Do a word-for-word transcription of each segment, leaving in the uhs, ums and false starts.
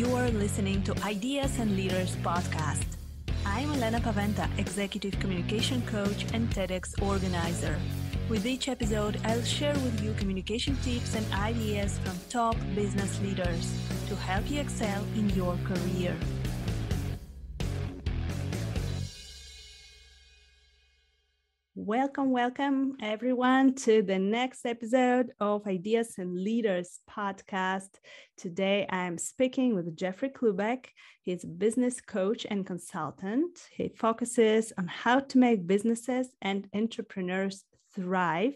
You are listening to Ideas and Leaders podcast. I'm Elena Paweta, Executive Communication Coach and TEDx organizer. With each episode, I'll share with you communication tips and ideas from top business leaders to help you excel in your career. Welcome, welcome everyone to the next episode of Ideas and Leaders podcast. Today I'm speaking with Jeffrey Klubeck. He's a business coach and consultant. He focuses on how to make businesses and entrepreneurs thrive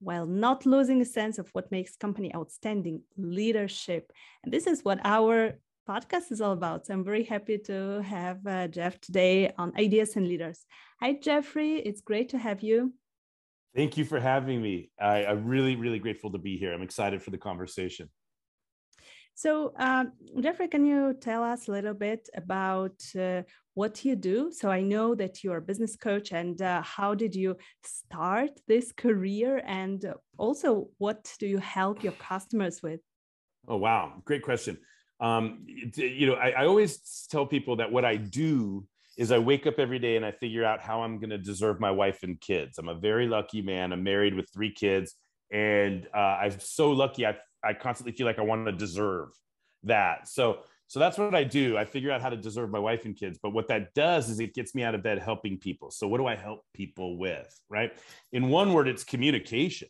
while not losing a sense of what makes company outstanding: leadership. And this is what our podcast is all about. So I'm very happy to have uh, Jeff today on Ideas and Leaders. Hi, Jeffrey. It's great to have you. Thank you for having me. I, I'm really, really grateful to be here. I'm excited for the conversation. So, um, Jeffrey, can you tell us a little bit about uh, what you do? So I know that you're a business coach, and uh, how did you start this career? And also, what do you help your customers with? Oh, wow. Great question. Um, you know, I, I always tell people that what I do is I wake up every day and I figure out how I'm going to deserve my wife and kids. I'm a very lucky man. I'm married with three kids, and uh, I'm so lucky. I, I constantly feel like I want to deserve that. So, so that's what I do. I figure out how to deserve my wife and kids. But what that does is it gets me out of bed helping people. So what do I help people with? Right. In one word, it's communication.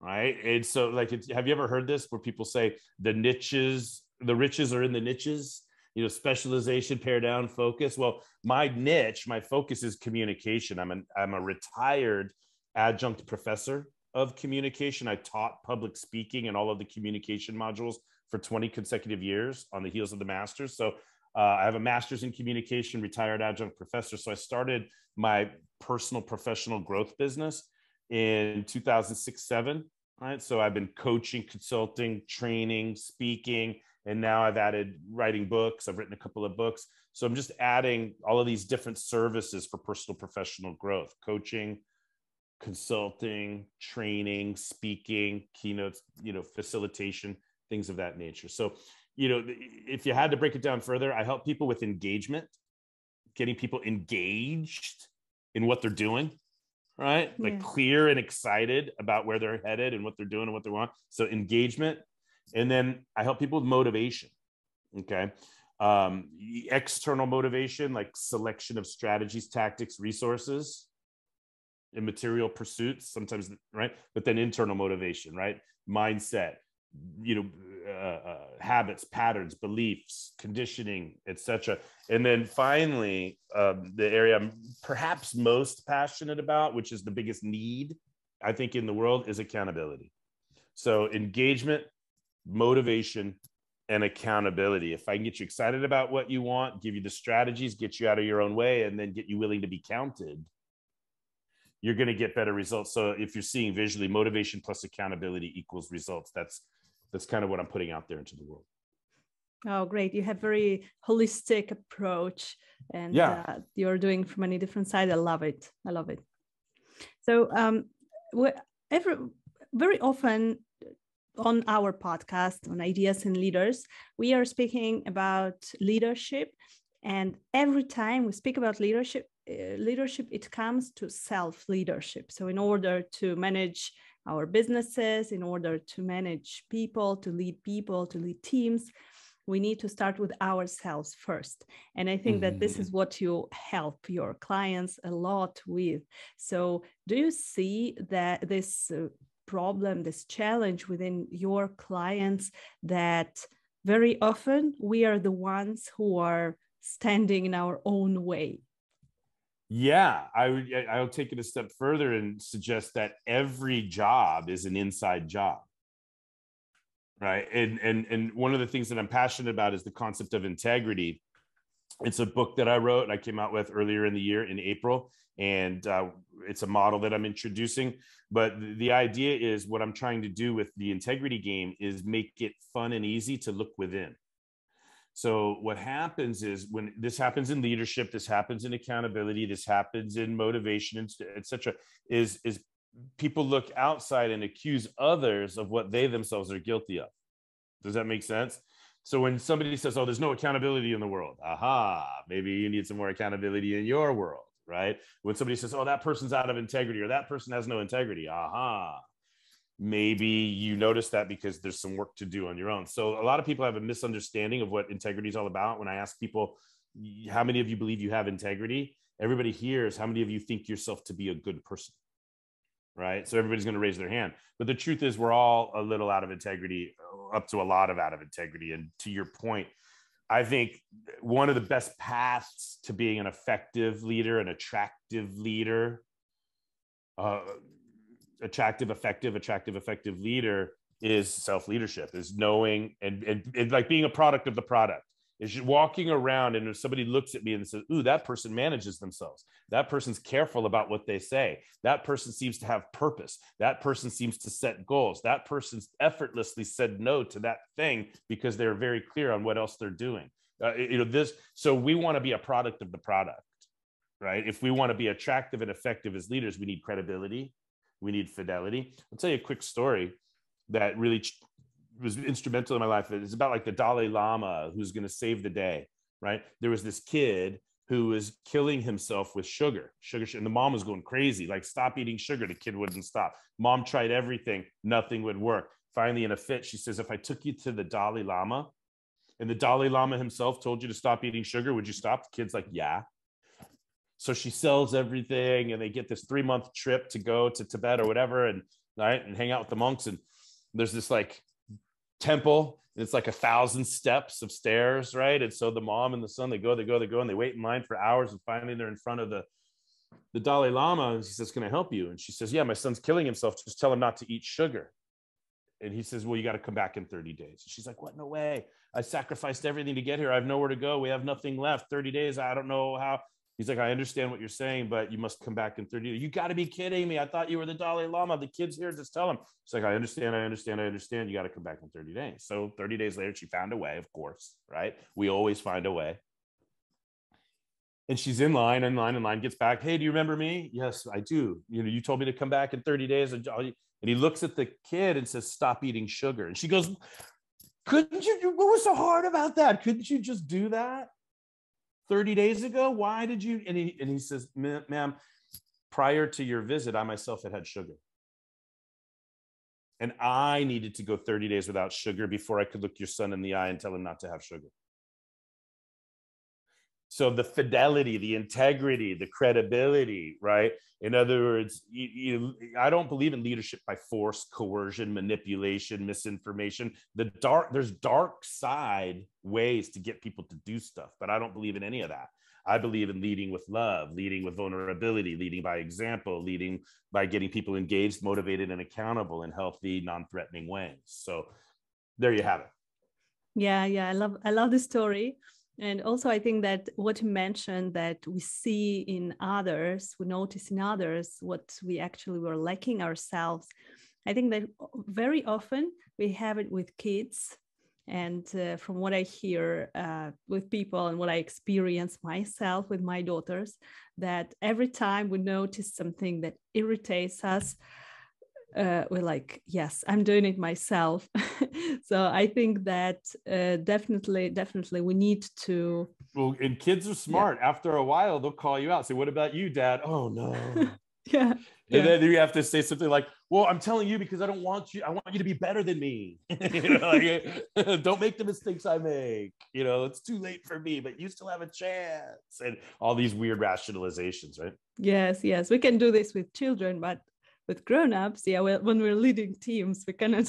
Right. And so, like, it's, have you ever heard this where people say the niches the riches are in the niches, you know, specialization, pare down, focus. Well, my niche, my focus is communication. I'm an, I'm a retired adjunct professor of communication. I taught public speaking and all of the communication modules for twenty consecutive years on the heels of the master's. So uh, I have a master's in communication, retired adjunct professor. So I started my personal professional growth business in two thousand six, seven. Right? So I've been coaching, consulting, training, speaking, and now I've added writing books. I've written a couple of books. So I'm just adding all of these different services for personal professional growth: coaching, consulting, training, speaking, keynotes, you know, facilitation, things of that nature. So, you know, if you had to break it down further, I help people with engagement, getting people engaged in what they're doing, right? Like, yeah, clear and excited about where they're headed and what they're doing and what they want. So engagement. And then I help people with motivation. Okay. Um, external motivation, like selection of strategies, tactics, resources, and material pursuits sometimes, right? But then internal motivation, right? Mindset, you know, uh, uh, habits, patterns, beliefs, conditioning, et cetera. And then finally, um, the area I'm perhaps most passionate about, which is the biggest need, I think, in the world, is accountability. So engagement, motivation, and accountability. If I can get you excited about what you want, give you the strategies, get you out of your own way, and then get you willing to be counted, you're going to get better results. So if you're seeing visually, motivation plus accountability equals results. That's That's kind of what I'm putting out there into the world. Oh, great. You have very holistic approach, and yeah, uh, you're doing from many different sides. I love it. I love it. So um, every, very often on our podcast, on Ideas and Leaders, we are speaking about leadership. And every time we speak about leadership, uh, leadership, it comes to self-leadership. So in order to manage our businesses, in order to manage people, to lead people, to lead teams, we need to start with ourselves first. And I think mm-hmm. that this is what you help your clients a lot with. So do you see that this uh, problem, this challenge within your clients, that very often we are the ones who are standing in our own way? Yeah, I would, I'll take it a step further and suggest that every job is an inside job, right? And, and, and one of the things that I'm passionate about is the concept of integrity. It's a book that I wrote and I came out with earlier in the year in April, and uh, it's a model that I'm introducing. But the, the idea is, what I'm trying to do with the Integrity Game is make it fun and easy to look within. So what happens is, when this happens in leadership, this happens in accountability, this happens in motivation, et cetera, is, is people look outside and accuse others of what they themselves are guilty of. Does that make sense? So when somebody says, oh, there's no accountability in the world, aha, maybe you need some more accountability in your world, right? When somebody says, oh, that person's out of integrity or that person has no integrity, aha, maybe you notice that because there's some work to do on your own. So a lot of people have a misunderstanding of what integrity is all about. When I ask people, how many of you believe you have integrity? Everybody hears, how many of you think yourself to be a good person? Right? So everybody's going to raise their hand. But the truth is we're all a little out of integrity, up to a lot of out of integrity. And to your point, I think one of the best paths to being an effective leader, an attractive leader, uh, attractive, effective, attractive, effective leader is self-leadership, is knowing and, and, and like being a product of the product. Is walking around and if somebody looks at me and says, ooh, that person manages themselves. That person's careful about what they say. That person seems to have purpose. That person seems to set goals. That person's effortlessly said no to that thing because they're very clear on what else they're doing. Uh, you know, this, so we want to be a product of the product, right? If we want to be attractive and effective as leaders, we need credibility. We need fidelity. I'll tell you a quick story that really was instrumental in my life. It's about like the Dalai Lama who's going to save the day, right? There was this kid who was killing himself with sugar, sugar, and the mom was going crazy, like, stop eating sugar. The kid wouldn't stop. Mom tried everything. Nothing would work. Finally, in a fit, she says, if I took you to the Dalai Lama and the Dalai Lama himself told you to stop eating sugar, would you stop? The kid's like, yeah. So she sells everything and they get this three month trip to go to Tibet or whatever. And right. And hang out with the monks. And there's this like temple, and it's like a thousand steps of stairs, right? And so the mom and the son, they go, they go, they go, and they wait in line for hours. And finally they're in front of the, the Dalai Lama. And he says, can I help you? And she says, yeah, my son's killing himself. Just tell him not to eat sugar. And he says, well, you got to come back in thirty days. She's like, what? No way. I sacrificed everything to get here. I have nowhere to go. We have nothing left. thirty days. I don't know how. He's like, I understand what you're saying, but you must come back in thirty days. You got to be kidding me. I thought you were the Dalai Lama. The kid's here. Just tell him. It's like, I understand. I understand. I understand. You got to come back in thirty days. So thirty days later, she found a way, of course, right? We always find a way. And she's in line, in line, in line, gets back. Hey, do you remember me? Yes, I do. You know, you told me to come back in thirty days. And he looks at the kid and says, stop eating sugar. And she goes, couldn't you? What was so hard about that? Couldn't you just do that thirty days ago? Why did you? And he, and he says, ma'am, prior to your visit, I myself had had sugar. And I needed to go thirty days without sugar before I could look your son in the eye and tell him not to have sugar. So the fidelity, the integrity, the credibility, right? In other words, you, you, I don't believe in leadership by force, coercion, manipulation, misinformation. The dark, there's dark side ways to get people to do stuff, but I don't believe in any of that. I believe in leading with love, leading with vulnerability, leading by example, leading by getting people engaged, motivated, and accountable in healthy, non-threatening ways. So there you have it. Yeah, yeah, I love, I love this story. And also, I think that what you mentioned, that we see in others, we notice in others what we actually were lacking ourselves. I think that very often we have it with kids. And uh, from what I hear uh, with people and what I experience myself with my daughters, that every time we notice something that irritates us, Uh, we're like, yes, I'm doing it myself. So I think that uh, definitely, definitely we need to. Well, and kids are smart. Yeah. After a while, they'll call you out. Say, what about you, Dad? Oh, no. Yeah. And yeah. Then you have to say something like, well, I'm telling you because I don't want you. I want you to be better than me. You know, like, don't make the mistakes I make. You know, it's too late for me, but you still have a chance. And all these weird rationalizations, right? Yes, yes. We can do this with children, but with grown-ups, yeah, well, when we're leading teams, we cannot,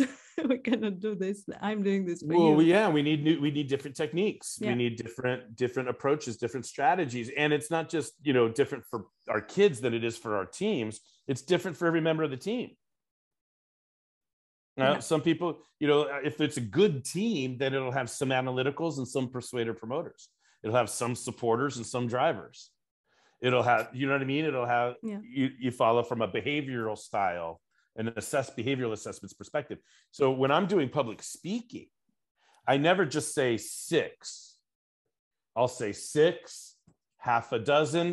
we cannot do this. I'm doing this for you. Well, yeah, we need new, we need different techniques. Yeah. We need different, different approaches, different strategies. And it's not just, you know, different for our kids than it is for our teams. It's different for every member of the team. Now, yeah. Some people, you know, if it's a good team, then it'll have some analyticals and some persuader promoters. It'll have some supporters and some drivers. It'll have, you know what I mean? It'll have, yeah. you, you follow from a behavioral style and assess behavioral assessments perspective. So when I'm doing public speaking, I never just say six. I'll say six, half a dozen,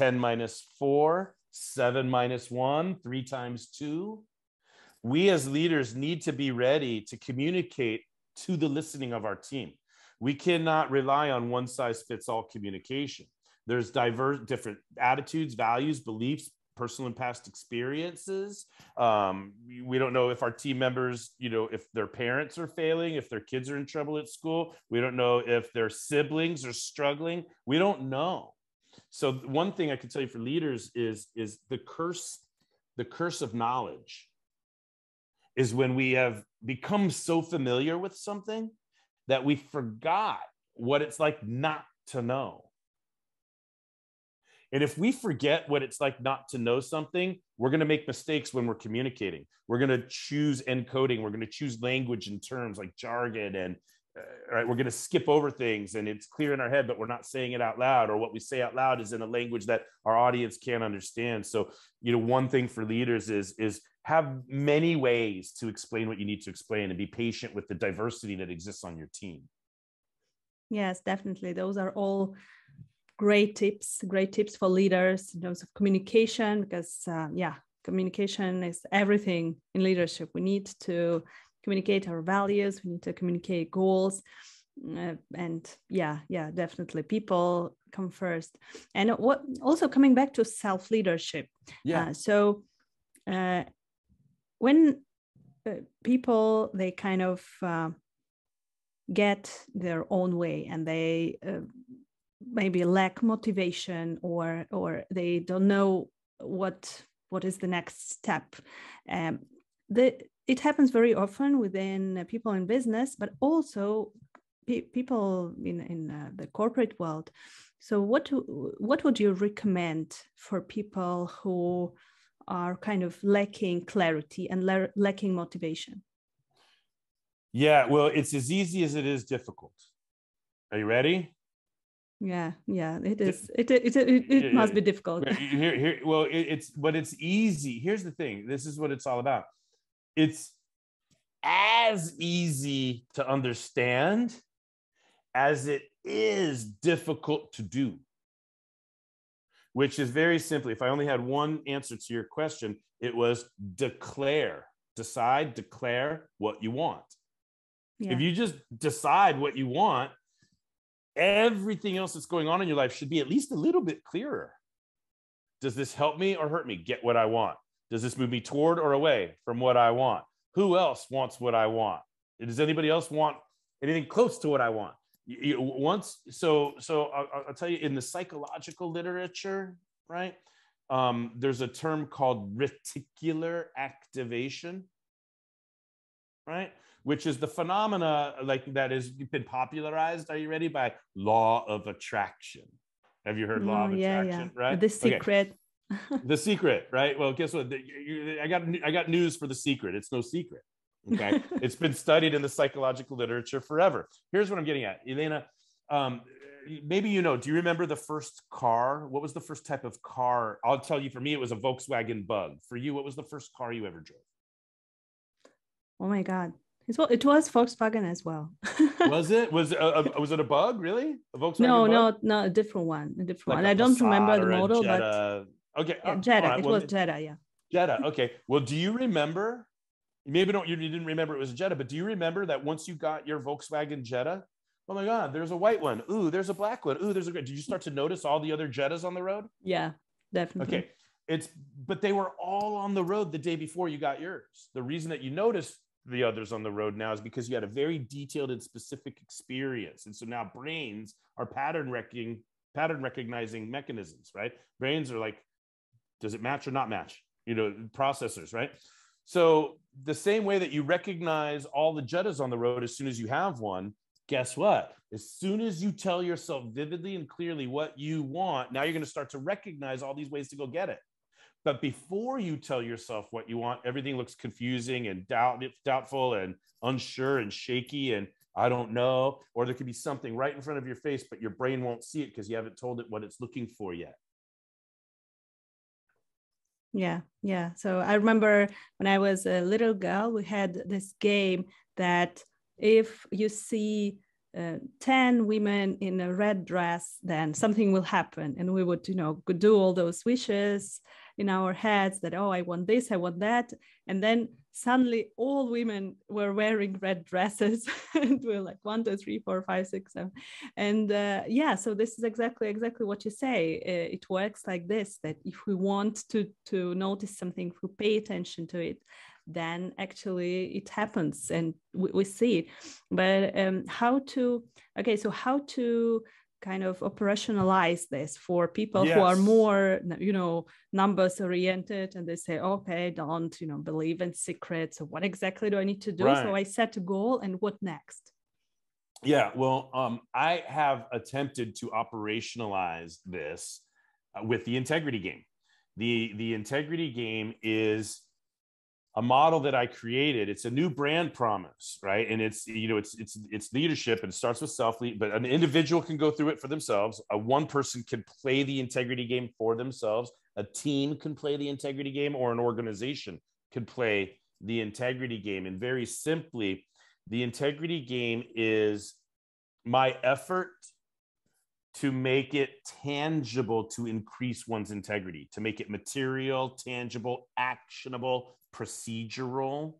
ten minus four, seven minus one, three times two. We as leaders need to be ready to communicate to the listening of our team. We cannot rely on one size fits all communication. There's diverse, different attitudes, values, beliefs, personal and past experiences. Um, we don't know if our team members, you know, if their parents are failing, if their kids are in trouble at school. We don't know if their siblings are struggling. We don't know. So one thing I can tell you for leaders is, is the curse, the curse of knowledge is when we have become so familiar with something that we forgot what it's like not to know. And if we forget what it's like not to know something, we're going to make mistakes when we're communicating. We're going to choose encoding. We're going to choose language and terms like jargon. And uh, right, we're going to skip over things and it's clear in our head, but we're not saying it out loud, or what we say out loud is in a language that our audience can't understand. So, you know, one thing for leaders is, is have many ways to explain what you need to explain and be patient with the diversity that exists on your team. Yes, definitely. Those are all great tips, great tips for leaders in terms of communication, because uh, yeah, communication is everything in leadership. We need to communicate our values, we need to communicate goals, uh, and yeah, yeah, definitely people come first. And what also coming back to self-leadership. Yeah. Uh, so uh, when uh, people, they kind of uh, get their own way and they uh, maybe lack motivation, or or they don't know what what is the next step. Um, the, it happens very often within people in business, but also pe people in in uh, the corporate world. So what do, what would you recommend for people who are kind of lacking clarity and la lacking motivation? Yeah, well, it's as easy as it is difficult. Are you ready? Yeah, yeah, it is. It it it, it, it must be difficult. Here, here, well, it, it's but it's easy. Here's the thing. This is what it's all about. It's as easy to understand as it is difficult to do. Which is very simply, if I only had one answer to your question, it was declare, decide, declare what you want. Yeah. If you just decide what you want, everything else that's going on in your life should be at least a little bit clearer. Does this help me or hurt me get what I want? Does this move me toward or away from what I want? Who else wants what I want? Does anybody else want anything close to what I want? You, you, once, so, so I'll, I'll tell you, in the psychological literature, right? Um, there's a term called reticular activation, right? Which is the phenomena like that has been popularized, are you ready, by law of attraction. Have you heard mm, law of yeah, attraction, yeah. right? The Secret. Okay. The Secret, right? Well, guess what? The, you, I, got, I got news for The Secret. It's no secret, okay? It's been studied in the psychological literature forever. Here's what I'm getting at. Elena, um, maybe you know, do you remember the first car? What was the first type of car? I'll tell you, for me, it was a Volkswagen Bug. For you, what was the first car you ever drove? Oh my God. It was Volkswagen as well. Was it? Was a, a, was it a Bug? Really? A Volkswagen? No, Bug? no, no, a different one. A different like one. A I don't remember the model, Jetta. But okay, yeah, Jetta. Right. It well, was Jetta. Yeah. Jetta. Okay. Well, do you remember? Maybe don't you didn't remember it was a Jetta, but do you remember that once you got your Volkswagen Jetta? Oh my God! There's a white one. Ooh, there's a black one. Ooh, there's a. Did you start to notice all the other Jettas on the road? Yeah, definitely. Okay. It's but they were all on the road the day before you got yours. The reason that you noticed the others on the road now is because you had a very detailed and specific experience. And so now brains are pattern wrecking, pattern recognizing mechanisms, right? Brains are like, does it match or not match? You know, processors, right? So the same way that you recognize all the Jettas on the road as soon as you have one, guess what? As soon as you tell yourself vividly and clearly what you want, now you're going to start to recognize all these ways to go get it. But before you tell yourself what you want, everything looks confusing and doubt, doubtful and unsure and shaky and I don't know. Or there could be something right in front of your face, but your brain won't see it because you haven't told it what it's looking for yet. Yeah, yeah. So I remember when I was a little girl, we had this game that if you see Uh, ten women in a red dress, then something will happen. And we would, you know, do all those wishes in our heads that, oh, I want this, I want that. And then suddenly all women were wearing red dresses and we're like one, two, three, four, five, six, seven. And uh, yeah, so this is exactly, exactly what you say. Uh, it works like this, that if we want to, to notice something, if we pay attention to it, then actually it happens and we, we see it. But um, how to, okay, so how to kind of operationalize this for people yes. who are more, you know, numbers oriented, and they say, okay, don't, you know, believe in secrets. So what exactly do I need to do? Right. So I set a goal, and what next? Yeah, well, um, I have attempted to operationalize this with the Integrity Game. The, the Integrity Game is a model that I created. It's a new brand promise, right? And it's, you know, it's, it's, it's leadership, and it starts with self-lead, but an individual can go through it for themselves. A one person can play the Integrity Game for themselves. A team can play the Integrity Game, or an organization can play the Integrity Game. And very simply, the Integrity Game is my effort to make it tangible, to increase one's integrity, to make it material, tangible, actionable, procedural.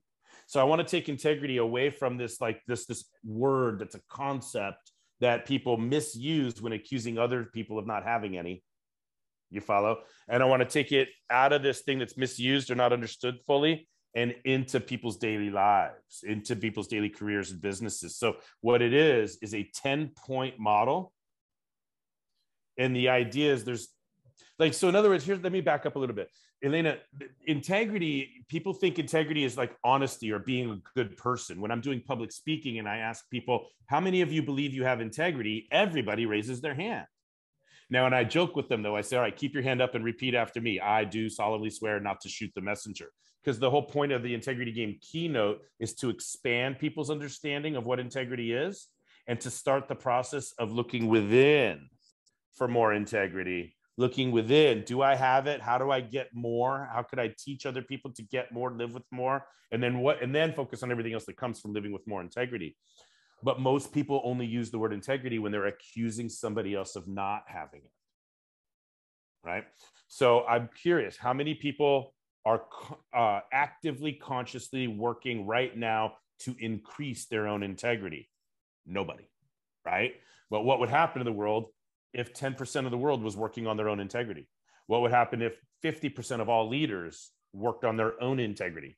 So I want to take integrity away from this, like this, this word that's a concept that people misuse when accusing other people of not having any. You follow? And I want to take it out of this thing that's misused or not understood fully, and into people's daily lives, into people's daily careers and businesses. So what it is, is a ten point model. And the idea is there's like, so in other words, here, let me back up a little bit. Elena, integrity, people think integrity is like honesty or being a good person. When I'm doing public speaking and I ask people, how many of you believe you have integrity? Everybody raises their hand. Now, and I joke with them though, I say, all right, keep your hand up and repeat after me. I do solemnly swear not to shoot the messenger. Because the whole point of the Integrity Game keynote is to expand people's understanding of what integrity is, and to start the process of looking within for more integrity. Looking within, do I have it? How do I get more? How could I teach other people to get more, live with more? And then what? And then focus on everything else that comes from living with more integrity. But most people only use the word integrity when they're accusing somebody else of not having it, right? So I'm curious, how many people are uh, actively, consciously working right now to increase their own integrity? Nobody, right? But what would happen in the world if ten percent of the world was working on their own integrity? What would happen if fifty percent of all leaders worked on their own integrity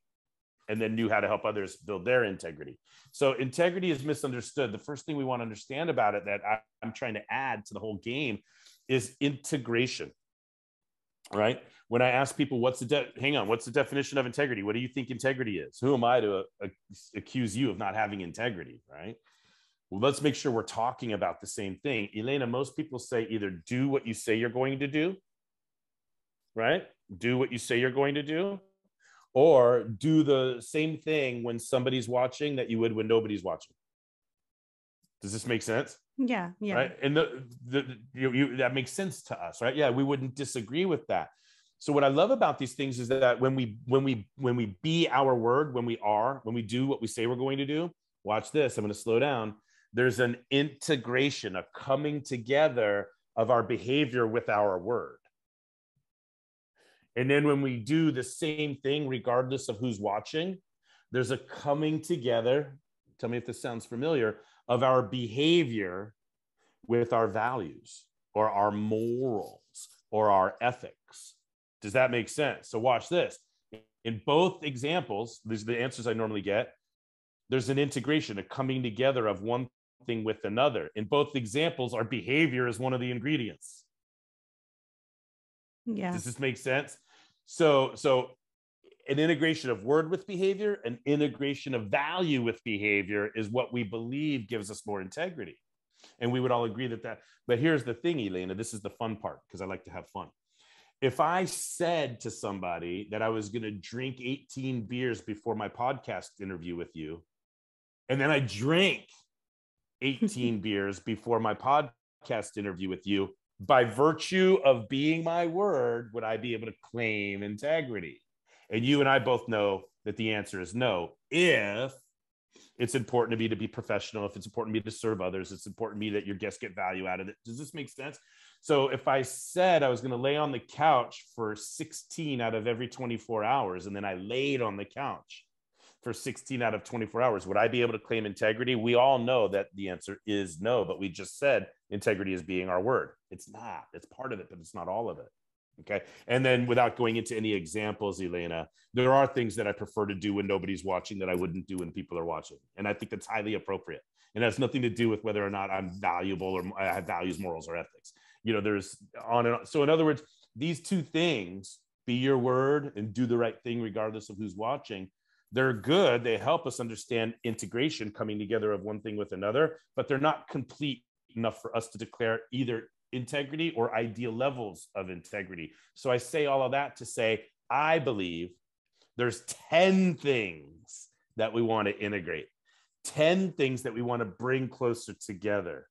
and then knew how to help others build their integrity? So integrity is misunderstood. The first thing we want to understand about it, that I, I'm trying to add to the whole game, is integration, right? When I ask people, what's the de- hang on, what's the definition of integrity? What do you think integrity is? Who am I to uh, accuse you of not having integrity, right? Well, let's make sure we're talking about the same thing. Elena, most people say either do what you say you're going to do, right? Do what you say you're going to do, or do the same thing when somebody's watching that you would when nobody's watching. Does this make sense? Yeah, yeah. Right? And the, the, the you, you, that makes sense to us, right? Yeah, we wouldn't disagree with that. So what I love about these things is that when we, when we, when we be our word, when we are, when we do what we say we're going to do, watch this, I'm going to slow down. There's an integration, a coming together of our behavior with our word. And then when we do the same thing, regardless of who's watching, there's a coming together, tell me if this sounds familiar, of our behavior with our values or our morals or our ethics. Does that make sense? So watch this. In both examples, these are the answers I normally get. There's an integration, a coming together of one thing with another. In both examples, our behavior is one of the ingredients. Yeah. Does this make sense? So, so an integration of word with behavior, an integration of value with behavior is what we believe gives us more integrity. And we would all agree that that, but here's the thing, Elena, this is the fun part, because I like to have fun. If I said to somebody that I was going to drink eighteen beers before my podcast interview with you, and then I drank eighteen beers before my podcast interview with you, by virtue of being my word, would I be able to claim integrity? And you and I both know that the answer is no. If it's important to me to be professional, if it's important to me to serve others, it's important to me that your guests get value out of it. Does this make sense? So if I said I was going to lay on the couch for sixteen out of every twenty-four hours, and then I laid on the couch, for sixteen out of twenty-four hours. Would I be able to claim integrity? We all know that the answer is no, but we just said integrity is being our word. It's not. It's part of it, but it's not all of it. Okay. And then without going into any examples, Elena, there are things that I prefer to do when nobody's watching that I wouldn't do when people are watching. And I think that's highly appropriate. And it has nothing to do with whether or not I'm valuable or I have values, morals, or ethics. You know, there's on and on. So in other words, these two things, be your word and do the right thing regardless of who's watching, they're good. They help us understand integration, coming together of one thing with another, but they're not complete enough for us to declare either integrity or ideal levels of integrity. So I say all of that to say, I believe there's ten things that we want to integrate, ten things that we want to bring closer together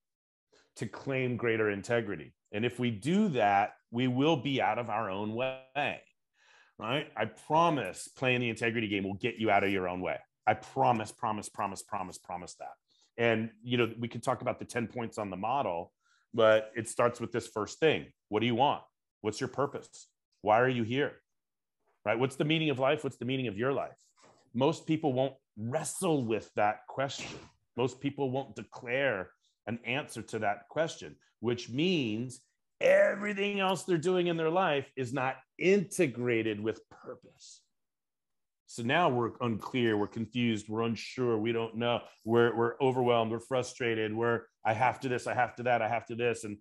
to claim greater integrity. And if we do that, we will be out of our own way, right? I promise playing the integrity game will get you out of your own way. I promise, promise, promise, promise, promise that. And, you know, we can talk about the ten points on the model, but it starts with this first thing. What do you want? What's your purpose? Why are you here? Right? What's the meaning of life? What's the meaning of your life? Most people won't wrestle with that question. Most people won't declare an answer to that question, which means everything else they're doing in their life is not integrated with purpose. So now we're unclear, we're confused, we're unsure, we don't know, we're, we're overwhelmed, we're frustrated, we're, I have to this, I have to that, I have to this, and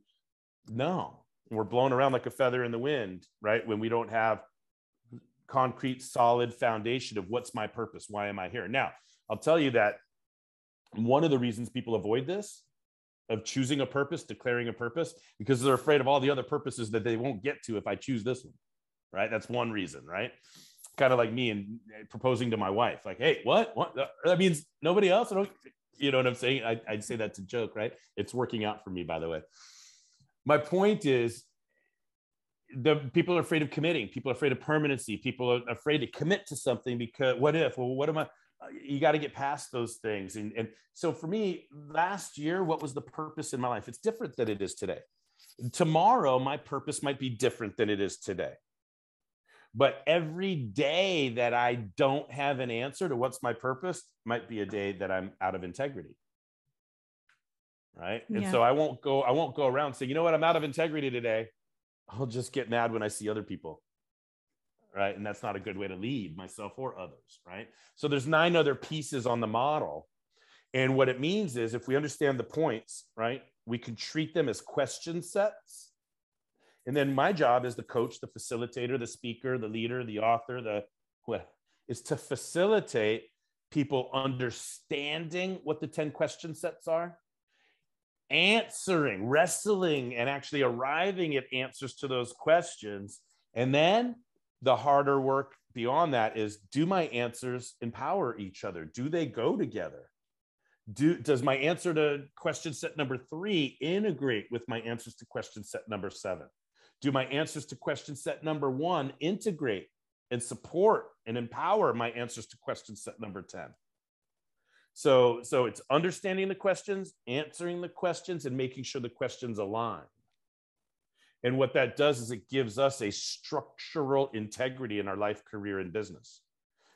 no, we're blown around like a feather in the wind, right? When we don't have concrete, solid foundation of what's my purpose, why am I here? Now, I'll tell you that one of the reasons people avoid this, of choosing a purpose, declaring a purpose, because they're afraid of all the other purposes that they won't get to if I choose this one, right? That's one reason, right? Kind of like me and proposing to my wife, like, hey, what? What? That means nobody else. I don't, you know what I'm saying? I, I'd say that's a joke, right? It's working out for me, by the way. My point is, the people are afraid of committing. People are afraid of permanency. People are afraid to commit to something because what if? Well, what am I? You got to get past those things. And, and so for me, last year, what was the purpose in my life? It's different than it is today. Tomorrow, my purpose might be different than it is today. But every day that I don't have an answer to what's my purpose might be a day that I'm out of integrity, right? Yeah. And so I won't go, I won't go around saying, you know what, I'm out of integrity today. I'll just get mad when I see other people, right? And that's not a good way to lead myself or others, right? So there's nine other pieces on the model. And what it means is if we understand the points, right, we can treat them as question sets. And then my job as the coach, the facilitator, the speaker, the leader, the author, the what is to facilitate people understanding what the ten question sets are, answering, wrestling, and actually arriving at answers to those questions. And then the harder work beyond that is, do my answers empower each other? Do they go together? Do, does my answer to question set number three integrate with my answers to question set number seven? Do my answers to question set number one integrate and support and empower my answers to question set number ten? So, so it's understanding the questions, answering the questions, and making sure the questions align. And what that does is it gives us a structural integrity in our life, career, and business.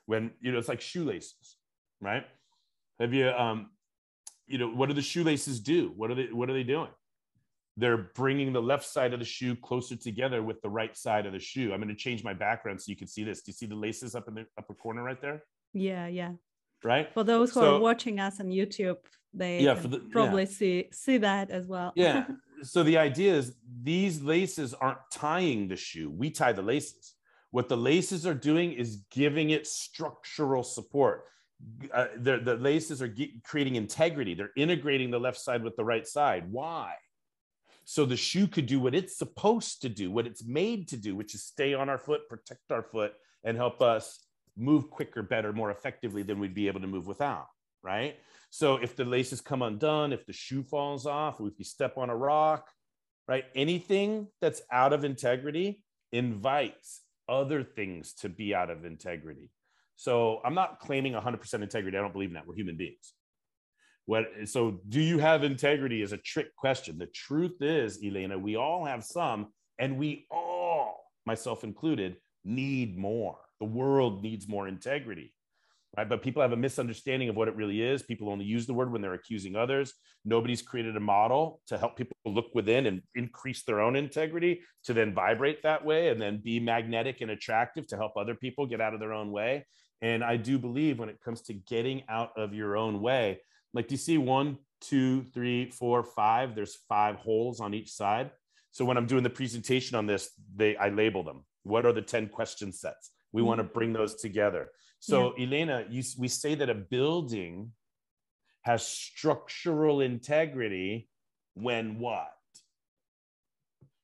When, you know, it's like shoelaces, right? Have you, um, you know, what do the shoelaces do? What are they, what are they doing? They're bringing the left side of the shoe closer together with the right side of the shoe. I'm going to change my background so you can see this. Do you see the laces up in the upper corner right there? Yeah, yeah. Right? For those who so, are watching us on YouTube, they yeah, can the, probably yeah. see, see that as well. Yeah. So the idea is these laces aren't tying the shoe. We tie the laces. What the laces are doing is giving it structural support. Uh, the, the laces are ge- creating integrity. They're integrating the left side with the right side. Why? So the shoe could do what it's supposed to do, what it's made to do, which is stay on our foot, protect our foot, and help us move quicker, better, more effectively than we'd be able to move without, right? So if the laces come undone, if the shoe falls off, if you step on a rock, right? Anything that's out of integrity invites other things to be out of integrity. So I'm not claiming one hundred percent integrity. I don't believe in that. We're human beings. What, so do you have integrity is a trick question. The truth is, Elena, we all have some, and we all, myself included, need more. The world needs more integrity. right? But people have a misunderstanding of what it really is. People only use the word when they're accusing others. Nobody's created a model to help people look within and increase their own integrity to then vibrate that way and then be magnetic and attractive to help other people get out of their own way. And I do believe when it comes to getting out of your own way, like do you see one, two, three, four, five, there's five holes on each side. So when I'm doing the presentation on this, they, I label them. What are the ten question sets? We mm-hmm. want to bring those together. So yeah. Elena, you, we say that a building has structural integrity when what?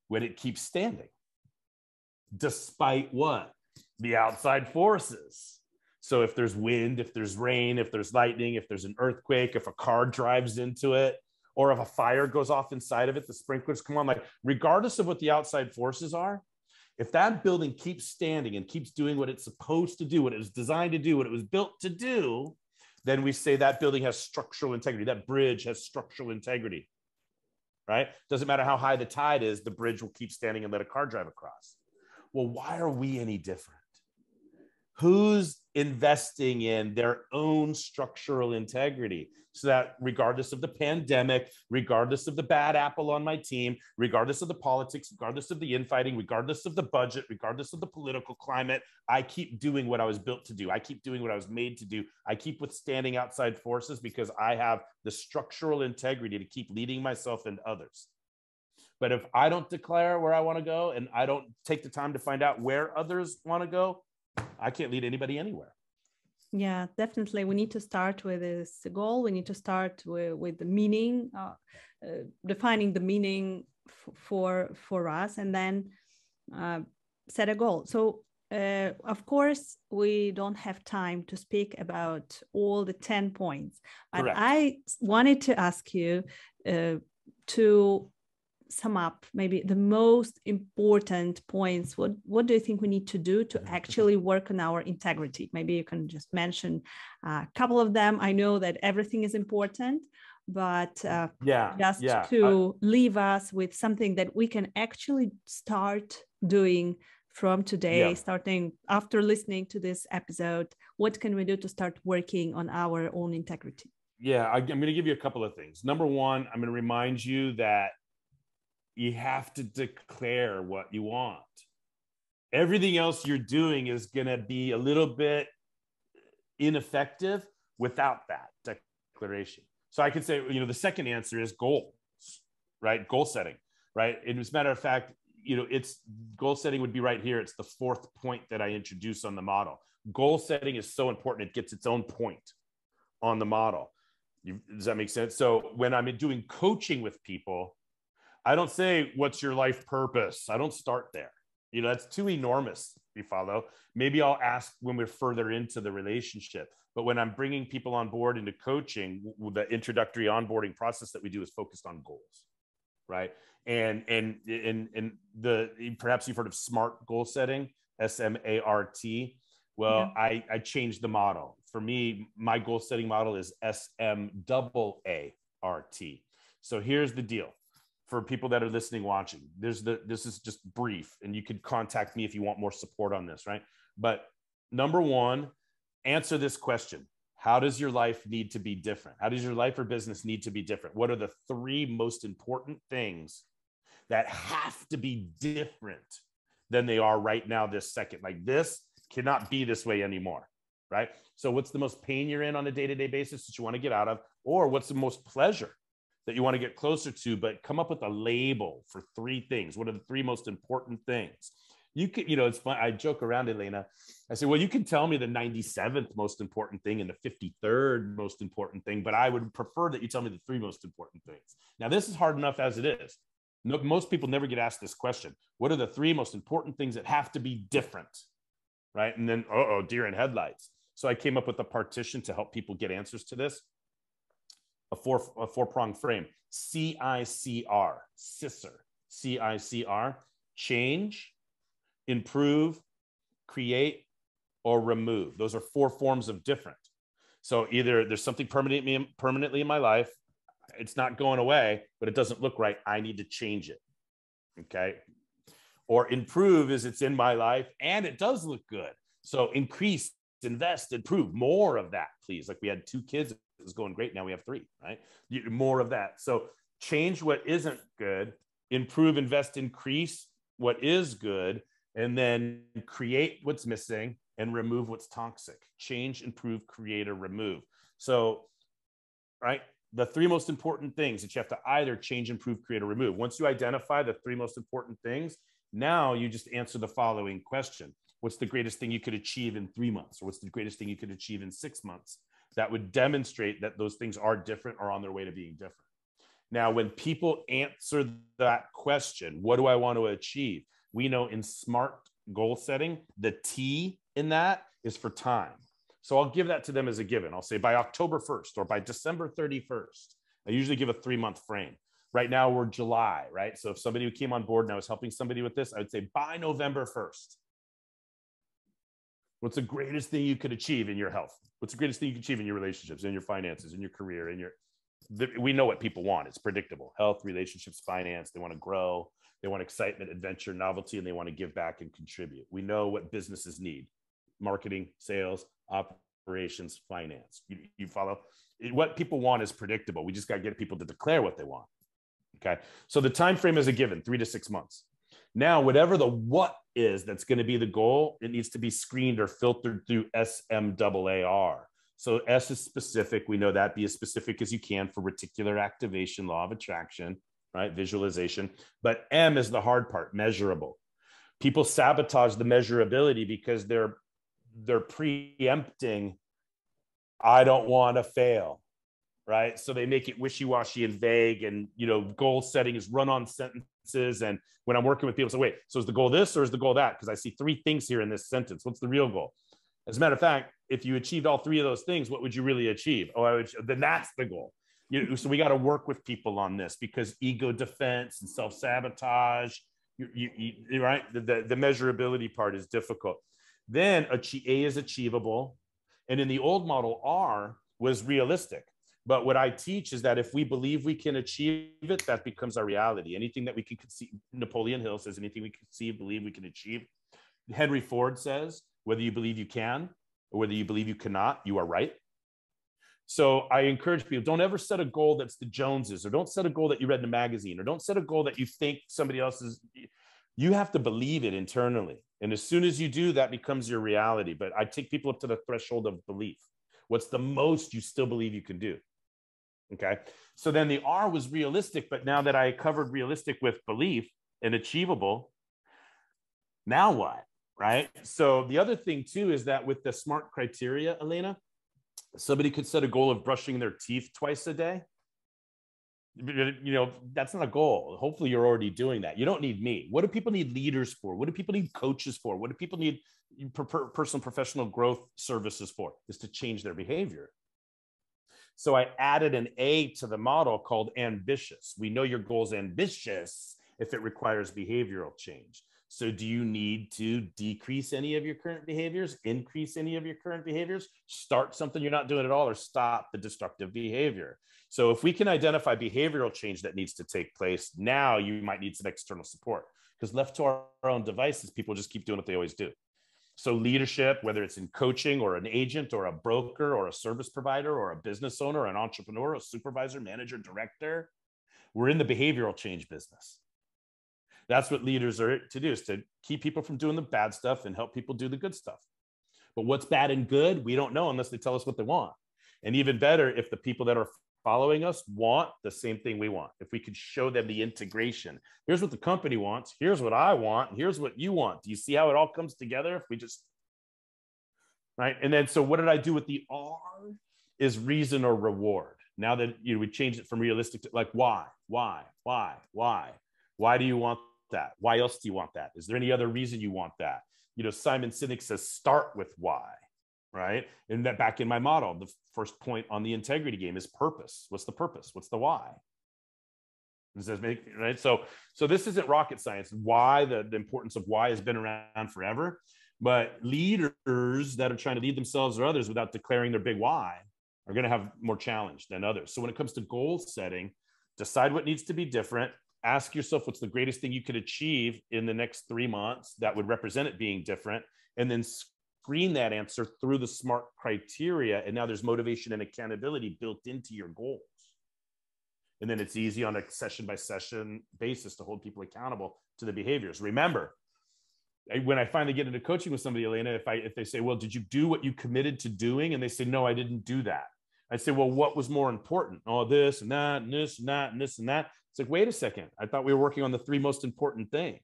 When it keeps standing, despite what? The outside forces. So if there's wind, if there's rain, if there's lightning, if there's an earthquake, if a car drives into it, or if a fire goes off inside of it, the sprinklers come on, like regardless of what the outside forces are, if that building keeps standing and keeps doing what it's supposed to do, what it was designed to do, what it was built to do, then we say that building has structural integrity. That bridge has structural integrity, right? Doesn't matter how high the tide is, the bridge will keep standing and let a car drive across. Well, why are we any different? Who's investing in their own structural integrity so that regardless of the pandemic, regardless of the bad apple on my team, regardless of the politics, regardless of the infighting, regardless of the budget, regardless of the political climate, I keep doing what I was built to do. I keep doing what I was made to do. I keep withstanding outside forces because I have the structural integrity to keep leading myself and others. But if I don't declare where I want to go and I don't take the time to find out where others want to go, I can't lead anybody anywhere. Yeah, definitely. We need to start with this goal. We need to start with, with the meaning, uh, uh, defining the meaning for for us, and then uh, set a goal. So, uh, of course, we don't have time to speak about all the ten points. But correct. I wanted to ask you uh, to sum up maybe the most important points. What what do you think we need to do to actually work on our integrity? Maybe you can just mention a couple of them. I know that everything is important, but uh, yeah, just yeah. to I, leave us with something that we can actually start doing from today, yeah. starting after listening to this episode. What can we do to start working on our own integrity? Yeah, I, I'm going to give you a couple of things. Number one, I'm going to remind you that you have to declare what you want. Everything else you're doing is going to be a little bit ineffective without that declaration. So I could say, you know, the second answer is goals, right? Goal setting, right? And as a matter of fact, you know, it's goal setting would be right here. It's the fourth point that I introduce on the model. Goal setting is so important. It gets its own point on the model. You, does that make sense? So when I'm doing coaching with people, I don't say, what's your life purpose? I don't start there. You know, that's too enormous, you follow. Maybe I'll ask when we're further into the relationship. But when I'm bringing people on board into coaching, the introductory onboarding process that we do is focused on goals, right? And and and, and the perhaps you've heard of SMART goal setting, S M A R T. Well, yeah. I, I changed the model. For me, my goal setting model is S M A A R T. So here's the deal. For people that are listening, watching, there's the, this is just brief, and you could contact me if you want more support on this, right? But number one, answer this question. How does your life need to be different? How does your life or business need to be different? What are the three most important things that have to be different than they are right now this second? Like this cannot be this way anymore, right? So what's the most pain you're in on a day-to-day basis that you want to get out of? Or what's the most pleasure that you want to get closer to? But come up with a label for three things. What are the three most important things? You can, you know, it's fun. I joke around, Elena. I say, well, you can tell me the ninety-seventh most important thing and the fifty-third most important thing, but I would prefer that you tell me the three most important things. Now, this is hard enough as it is. No, most people never get asked this question. What are the three most important things that have to be different, right? And then, uh-oh, deer in headlights. So I came up with a partition to help people get answers to this. A four a four-pronged frame, C I C R, C I C R, C I C R, change, improve, create, or remove. Those are four forms of different. So either there's something permanent, permanently in my life, it's not going away, but it doesn't look right, I need to change it, okay? Or improve is it's in my life and it does look good. So increase invest, improve, more of that, please. Like we had two kids, it was going great. Now we have three, right? More of that. So change what isn't good, improve, invest, increase what is good, and then create what's missing and remove what's toxic. Change, improve, create, or remove. So, right? The three most important things that you have to either change, improve, create, or remove. Once you identify the three most important things, now you just answer the following question. What's the greatest thing you could achieve in three months? Or what's the greatest thing you could achieve in six months? That would demonstrate that those things are different or on their way to being different. Now, when people answer that question, what do I want to achieve? We know in SMART goal setting, the T in that is for time. So I'll give that to them as a given. I'll say by October first or by December thirty-first. I usually give a three-month frame. Right now we're July, right? So if somebody who came on board and I was helping somebody with this, I would say by November first. What's the greatest thing you could achieve in your health? What's the greatest thing you can achieve in your relationships, in your finances, in your career, in your... We know what people want. It's predictable. Health, relationships, finance. They want to grow. They want excitement, adventure, novelty, and they want to give back and contribute. We know what businesses need. Marketing, sales, operations, finance. You, you follow? It, what people want is predictable. We just got to get people to declare what they want. Okay. So the time frame is a given, three to six months. Now, whatever the what is that's going to be the goal, it needs to be screened or filtered through SMAAR. So S is specific. We know that. Be as specific as you can for reticular activation, law of attraction, right? Visualization. But M is the hard part, measurable. People sabotage the measurability because they're they're preempting, I don't want to fail, right? So they make it wishy-washy and vague, and, you know, goal setting is run-on sentences. And when I'm working with people, so wait, so is the goal this or is the goal that? Because I see three things here in this sentence. What's the real goal? As a matter of fact, if you achieved all three of those things, what would you really achieve? Oh, I would, then that's the goal. You know, so we got to work with people on this because ego defense and self-sabotage, you, you, you, right? The, the, the measurability part is difficult. Then a A is achievable. And in the old model, R was realistic. But what I teach is that if we believe we can achieve it, that becomes our reality. Anything that we can conceive, Napoleon Hill says, anything we conceive, believe we can achieve. Henry Ford says, whether you believe you can or whether you believe you cannot, you are right. So I encourage people, don't ever set a goal that's the Joneses, or don't set a goal that you read in a magazine, or don't set a goal that you think somebody else is. You have to believe it internally. And as soon as you do, that becomes your reality. But I take people up to the threshold of belief. What's the most you still believe you can do? Okay. So then the R was realistic. But now that I covered realistic with belief and achievable, now what? Right. So the other thing too, is that with the SMART criteria, Elena, somebody could set a goal of brushing their teeth twice a day. You know, that's not a goal. Hopefully you're already doing that. You don't need me. What do people need leaders for? What do people need coaches for? What do people need personal professional growth services for? Is to change their behavior. So I added an A to the model called ambitious. We know your goal's ambitious if it requires behavioral change. So do you need to decrease any of your current behaviors, increase any of your current behaviors, start something you're not doing at all, or stop the destructive behavior? So if we can identify behavioral change that needs to take place, now you might need some external support, because left to our own devices, people just keep doing what they always do. So leadership, whether it's in coaching or an agent or a broker or a service provider or a business owner, an entrepreneur, a supervisor, manager, director, we're in the behavioral change business. That's what leaders are to do, is to keep people from doing the bad stuff and help people do the good stuff. But what's bad and good, we don't know unless they tell us what they want. And even better, if the people that are following us want the same thing we want. If we could show them the integration. Here's what the company wants. Here's what I want. And here's what you want. Do you see how it all comes together? If we just, right? And then, so what did I do with the R is reason or reward. Now that, you know, we changed it from realistic to like, why, why, why, why, why do you want that? Why else do you want that? Is there any other reason you want that? You know, Simon Sinek says, start with why, right? And that back in my model, the first point on the integrity game is purpose. What's the purpose? What's the why? Does that make, right? So, so this isn't rocket science. Why, the, the importance of why has been around forever, but leaders that are trying to lead themselves or others without declaring their big why are going to have more challenge than others. So when it comes to goal setting, decide what needs to be different. Ask yourself, what's the greatest thing you could achieve in the next three months that would represent it being different? And then screen that answer through the SMART criteria. And now there's motivation and accountability built into your goals. And then it's easy on a session by session basis to hold people accountable to the behaviors. Remember, when I finally get into coaching with somebody, Elena, if I, if they say, well, did you do what you committed to doing? And they say, no, I didn't do that. I say, well, what was more important? Oh, this and that, and this and that, and this and that. It's like, wait a second. I thought we were working on the three most important things.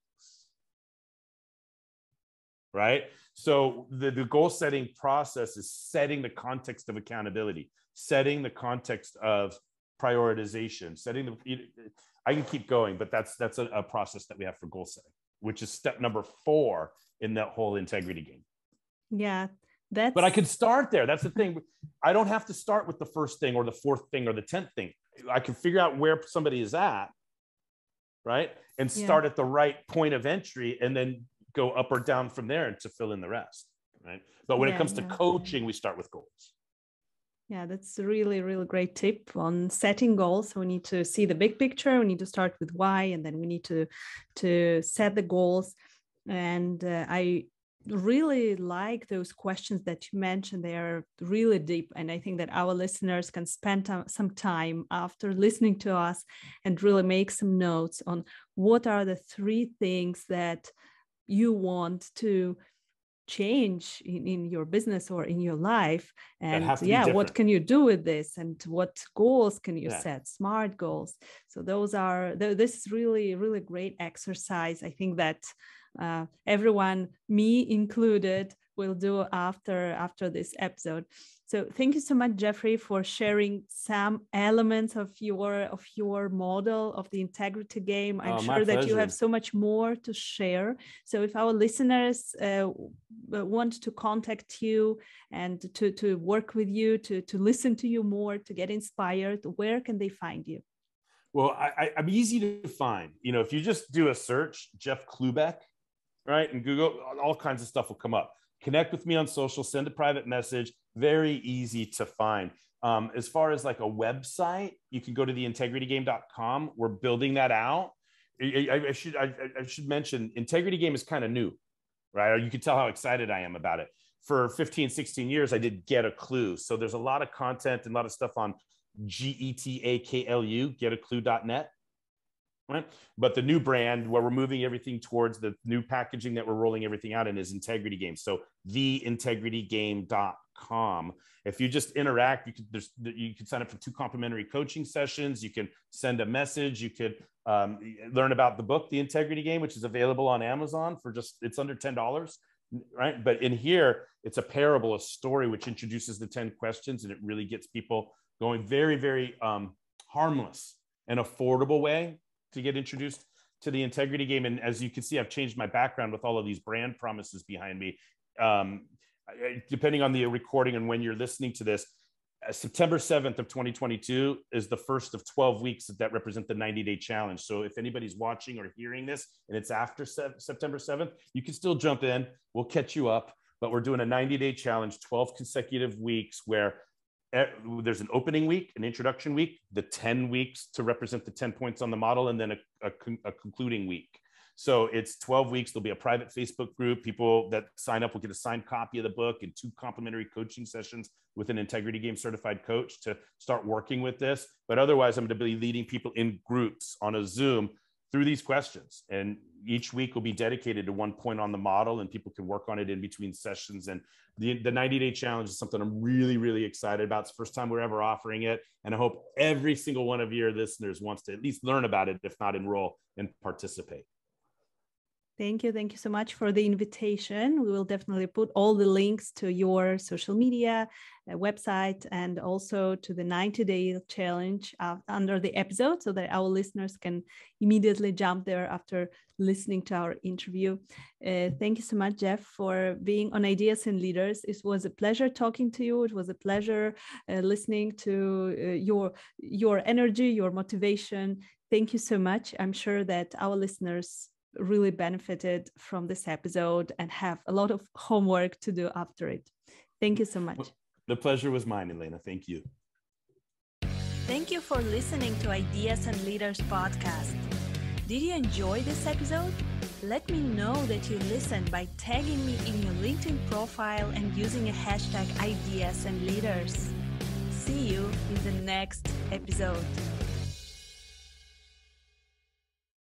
Right? So the, the goal setting process is setting the context of accountability, setting the context of prioritization, setting the, I can keep going, but that's, that's a, a process that we have for goal setting, which is step number four in that whole integrity game. Yeah. That's... But I could start there. That's the thing. I don't have to start with the first thing or the fourth thing or the tenth thing. I can figure out where somebody is at, right? And start yeah. at the right point of entry and then go up or down from there to fill in the rest, right? But when yeah, it comes yeah. to coaching, we start with goals. Yeah, that's a really, really great tip on setting goals. So we need to see the big picture. We need to start with why, and then we need to, to set the goals. And uh, I... really like those questions that you mentioned. They are really deep, and I think that our listeners can spend some time after listening to us and really make some notes on what are the three things that you want to change in, in your business or in your life, and yeah different. What can you do with this, and what goals can you yeah. set, SMART goals. So those are this is really really great exercise. I think that Uh, everyone, me included, will do after after this episode. So thank you so much, Jeffrey, for sharing some elements of your of your model of the integrity game. I'm oh, sure that you have so much more to share. So if our listeners uh, want to contact you and to to work with you, to to listen to you more, to get inspired, where can they find you? Well, I, I, I'm easy to find. You know, if you just do a search, Jeff Klubeck, right, and Google, all kinds of stuff will come up. Connect with me on social, send a private message. Very easy to find. Um, as far as like a website, you can go to the integrity game dot com. We're building that out. I, I, I should I, I should mention, Integrity Game is kind of new, right? You can tell how excited I am about it. For fifteen, sixteen years, I did Get a Clue. So there's a lot of content and a lot of stuff on G E T A K L U, getaklu dot net. Right? But the new brand, where we're moving everything towards, the new packaging that we're rolling everything out in, is Integrity Game. So the integrity game dot com. If you just interact, you could, there's, you could sign up for two complimentary coaching sessions. You can send a message. You could um, learn about the book, The Integrity Game, which is available on Amazon for just, it's under ten dollars. Right? But in here, it's a parable, a story, which introduces the ten questions, and it really gets people going very, very um, harmless and affordable way to get introduced to the integrity game. And as you can see, I've changed my background with all of these brand promises behind me. Um, depending on the recording and when you're listening to this, uh, September seventh of twenty twenty-two is the first of twelve weeks that represent the ninety day challenge. So if anybody's watching or hearing this and it's after September seventh, you can still jump in. We'll catch you up, but we're doing a ninety day challenge, twelve consecutive weeks, where there's an opening week, an introduction week, the ten weeks to represent the ten points on the model, and then a, a, a concluding week. So it's twelve weeks. There'll be a private Facebook group. People that sign up will get a signed copy of the book and two complimentary coaching sessions with an Integrity Game certified coach to start working with this. But otherwise, I'm going to be leading people in groups on a Zoom through these questions. And each week will be dedicated to one point on the model, and people can work on it in between sessions. And the, the ninety day challenge is something I'm really, really excited about. It's the first time we're ever offering it. And I hope every single one of your listeners wants to at least learn about it, if not enroll and participate. Thank you. Thank you so much for the invitation. We will definitely put all the links to your social media, uh, website, and also to the ninety day challenge uh, under the episode, so that our listeners can immediately jump there after listening to our interview. Uh, thank you so much, Jeff, for being on Ideas and Leaders. It was a pleasure talking to you. It was a pleasure uh, listening to uh, your, your energy, your motivation. Thank you so much. I'm sure that our listeners really benefited from this episode and have a lot of homework to do after it. Thank you so much. The pleasure was mine, Elena. Thank you. Thank you for listening to Ideas and Leaders podcast. Did you enjoy this episode? let me know that you listened by tagging me in your LinkedIn profile and using a hashtag ideas and leaders. See you in the next episode.